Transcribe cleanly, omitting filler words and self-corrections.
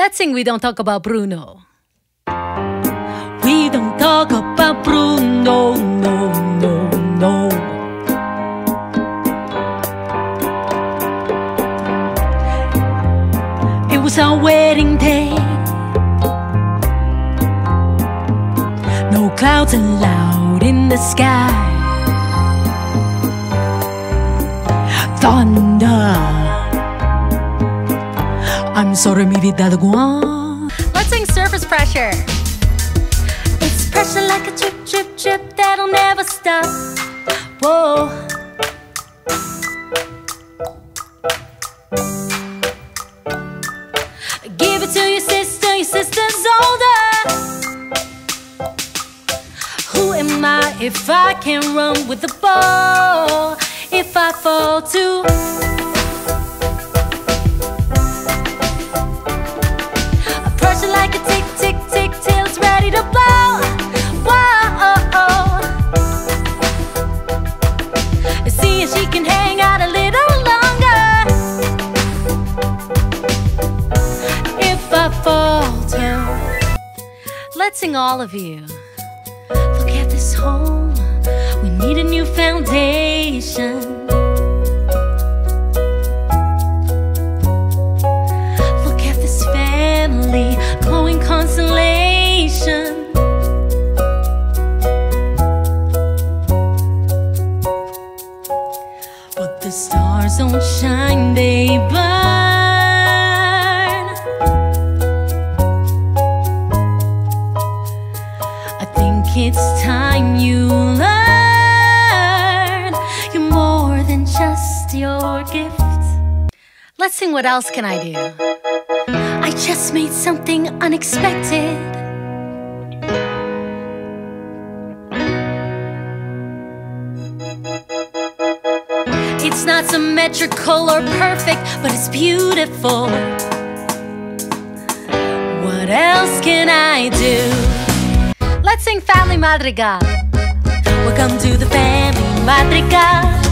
Let's sing We Don't Talk About Bruno. We don't talk about Bruno, no, no, no. It was our wedding day. No clouds allowed in the sky. Thunder. I'm sorry, mi vida de guan. Let's sing Surface Pressure. It's pressure like a drip, drip, drip that'll never stop. Whoa. Give it to your sister's older. Who am I if I can't run with the ball? If I fall too. Let's sing all of you. Look at this home. We need a new foundation. Look at this family, glowing consolation. But the stars don't shine, they burn. It's time you learn you're more than just your gift. Let's sing What Else Can I Do? I just made something unexpected. It's not symmetrical or perfect, but it's beautiful. What else can I do? Let's sing Family Madrigal. Welcome to the Family Madrigal.